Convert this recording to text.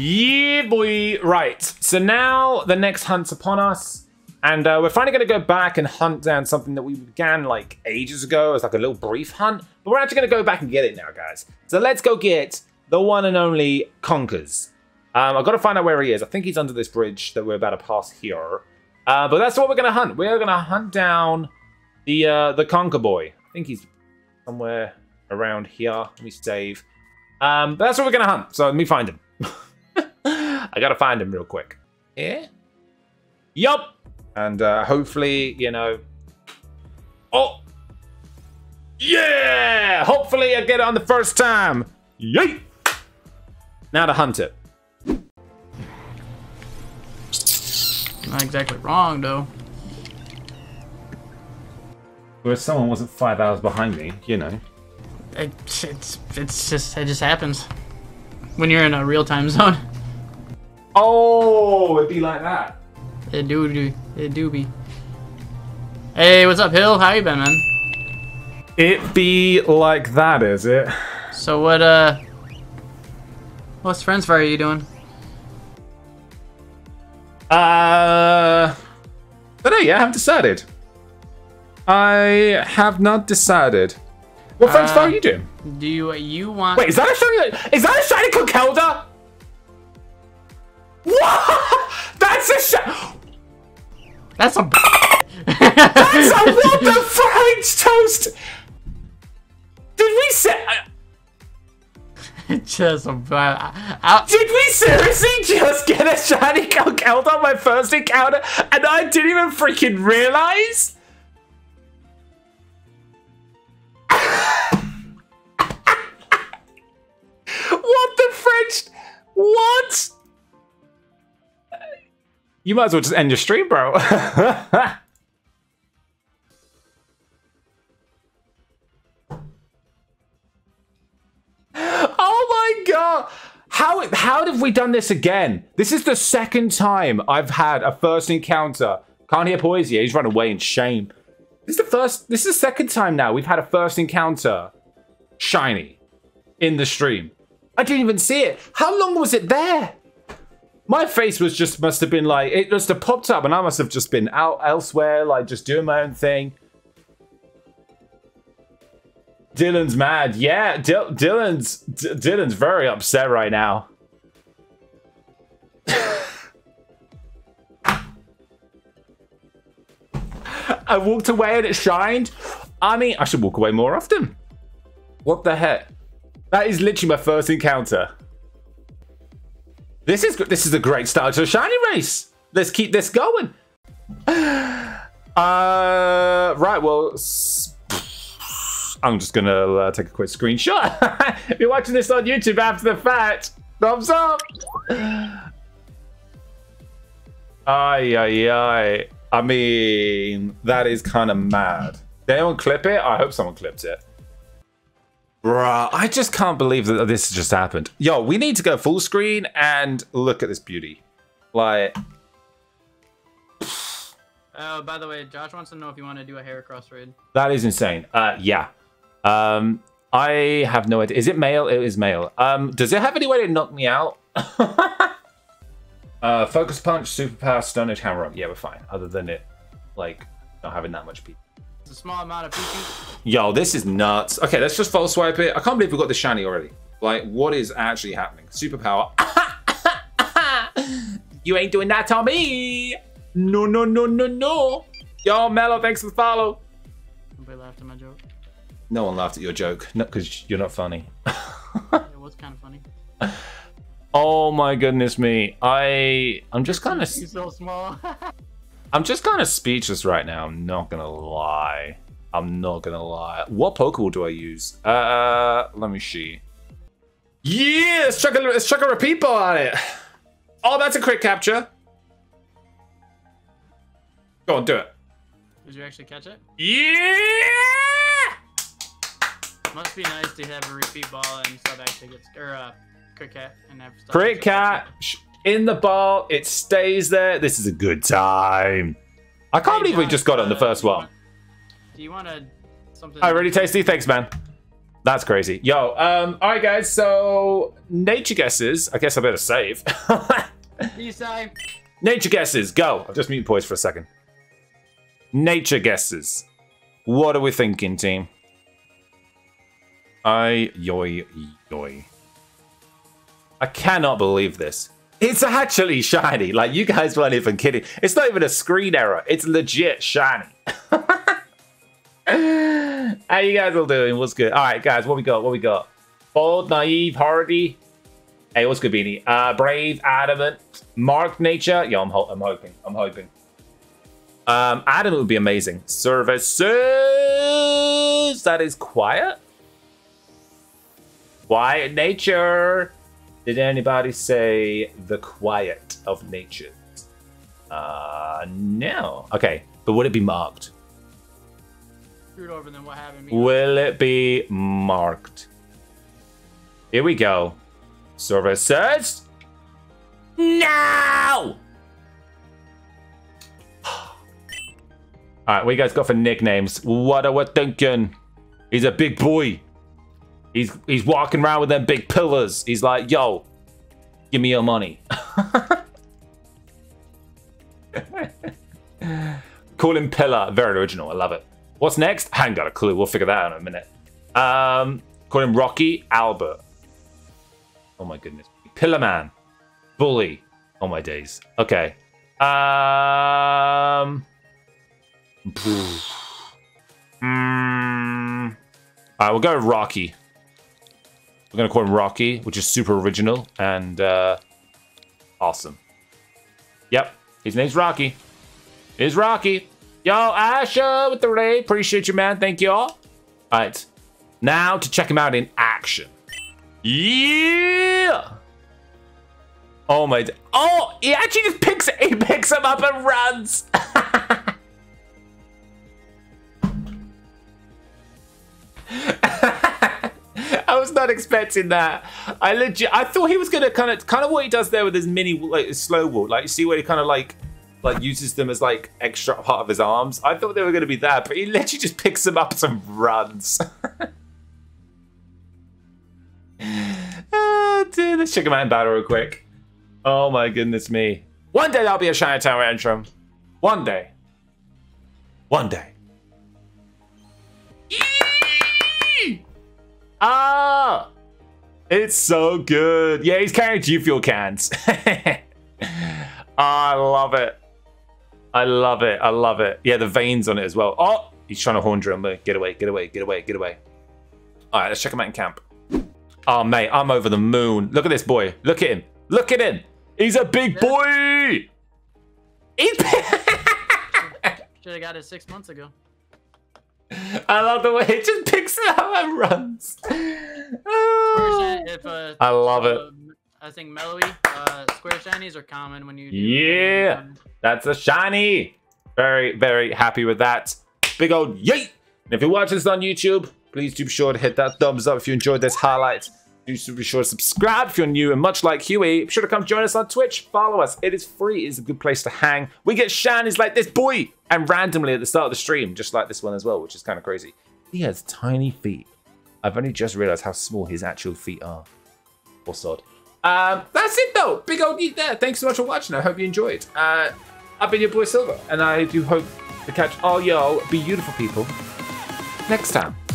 Yeah, boy. Right. So now the next hunt's upon us. And we're finally going to go back and hunt down something that we began like ages ago as like a little brief hunt. But we're actually going to go back and get it now, guys. So let's go get the one and only Conkeldurr. I've got to find out where he is. I think he's under this bridge that we're about to pass here. But that's what we're going to hunt. We're going to hunt down the Conkeldurr boy. I think he's somewhere around here. Let me save. But that's what we're going to hunt. So let me find him. I got to find him real quick. Yeah? Yup. And hopefully, you know... Oh! Yeah! Hopefully I get it on the first time. Yay! Now to hunt it. Not exactly wrong, though. Well, if someone wasn't 5 hours behind me, you know. It just happens. When you're in a real-time zone. Oh, it'd be like that. It do be. Hey, what's up, Hill? How you been, man? It be like that, is it? So what Friends Fire are you doing? Today I haven't decided. I have not decided. What Friends Fire are you doing? Do you want? Wait, is that a shiny? Is that a shiny Conkeldurr? What? That's a shiny. That's a. That's a what the French toast. Did we say? Just about. Did we seriously just get a shiny Conkeldurr on my first encounter, and I didn't even freaking realize? What the French? What? You might as well just end your stream, bro. Oh my god! How have we done this again? This is the second time I've had a first encounter. Can't hear Poijz here. He's run away in shame. This is the second time now we've had a first encounter shiny in the stream. I didn't even see it. How long was it there? My face was just, must have been like, it must have popped up and I must have just been out elsewhere, like just doing my own thing. Dylan's mad. Yeah, Dylan's very upset right now. I walked away and it shined. I mean, I should walk away more often. What the heck? That is literally my first encounter. This is a great start to a shiny race. Let's keep this going. Right, well, I'm just going to take a quick screenshot. If you're watching this on YouTube after the fact, thumbs up. Ay, ay, ay. I mean, that is kind of mad. Did anyone clip it? I hope someone clipped it. Bruh, I just can't believe that this just happened. Yo, we need to go full screen and look at this beauty. Like... Oh, by the way, Josh wants to know if you want to do a hair cross raid. That is insane. Yeah. I have no idea. Is it male? It is male. Does it have any way to knock me out? Focus punch, superpower, stone-edge hammer up. Yeah, we're fine. Other than it, like, not having that much people. A small amount of PP. Yo, this is nuts. Okay, let's just false swipe it. I can't believe we got the shiny already. Like, what is actually happening? Superpower. You ain't doing that on me. No, no, no, no, no. Yo, Mellow, thanks for the follow. Nobody laughed at my joke. No one laughed at your joke. No, because you're not funny. It was kind of funny. Oh my goodness me. I'm just kind of. You're so small. I'm just kind of speechless right now. I'm not gonna lie. I'm not gonna lie. What Pokeball do I use? Let me see. Yeah, let's chuck a repeat ball on it. Oh, that's a quick capture. Go on, do it. Did you actually catch it? Yeah. Must be nice to have a repeat ball and stuff actually gets or quick cat and have stuff. Quick cat. In the ball, it stays there. This is a good time. I can't believe we just got it on the first one. Do you want something? Oh, really tasty. Thanks, man. That's crazy. Yo, all right, guys. So nature guesses. I guess I better save. You save. Nature guesses. Go. I'll just mute Poijz for a second. Nature guesses. What are we thinking, team? I cannot believe this. It's actually shiny. Like, you guys weren't even kidding. It's not even a screen error. It's legit shiny. How you guys all doing? What's good? All right, guys, what we got? What we got? Bold, naive, hardy. Hey, what's good, Beanie? Brave, adamant, marked nature. Yo, I'm hoping. Adamant would be amazing. Services. That is quiet. Quiet nature. Did anybody say the quiet of nature? No. Okay, but would it be marked? Screwed over them, what happened? Will it be marked? Here we go. Services. No. All right, what you guys got for nicknames? What are we thinking? He's a big boy. He's walking around with them big pillars. He's like, yo, give me your money. Call him Pillar. Very original. I love it. What's next? I haven't got a clue. We'll figure that out in a minute. Call him Rocky Albert. Oh, my goodness. Pillar Man. Bully. Oh, my days. Okay. All right, we'll go with Rocky. We're going to call him Rocky, which is super original and awesome. Yep, his name's Rocky. It is Rocky. Yo, Asha with the ray. Appreciate you, man. Thank you all. All right, now to check him out in action. Yeah! Oh, my... Oh, he actually just picks him up and runs. I was not expecting that. I thought he was gonna kind of what he does there with his mini, like his slow walk, like you see where he kind of like uses them as like extra part of his arms. I thought they were gonna be that, but he literally just picks them up and runs. Oh dear, let's check him out in battle real quick. Oh my goodness me. One day I'll be a Chinatown Antrim. One day. One day. Ah, it's so good. Yeah, he's carrying G Fuel cans. I love it. I love it. I love it. Yeah, the veins on it as well. Oh, he's trying to horn drill. Get away, get away, get away, get away. All right, let's check him out in camp. Oh, mate, I'm over the moon. Look at this boy. Look at him. Look at him. He's a big boy. He's should have got it 6 months ago. I love the way it just picks it up and runs. Oh. I love it. I think Mellowy, square shinies are common when you do. Yeah, that's a shiny. Very, very happy with that. Big old yeet. And if you're watching this on YouTube, please do be sure to hit that thumbs up if you enjoyed this highlight. Do be sure to subscribe if you're new, and much like Huey, be sure to come join us on Twitch. Follow us. It is free. It's a good place to hang. We get shinies like this boy, and randomly at the start of the stream, just like this one as well, which is kind of crazy. He has tiny feet. I've only just realized how small his actual feet are. Or sod. That's it though. Big old yeet there. Thanks so much for watching. I hope you enjoyed. I've been your boy Silver, and I do hope to catch all y'all beautiful people next time.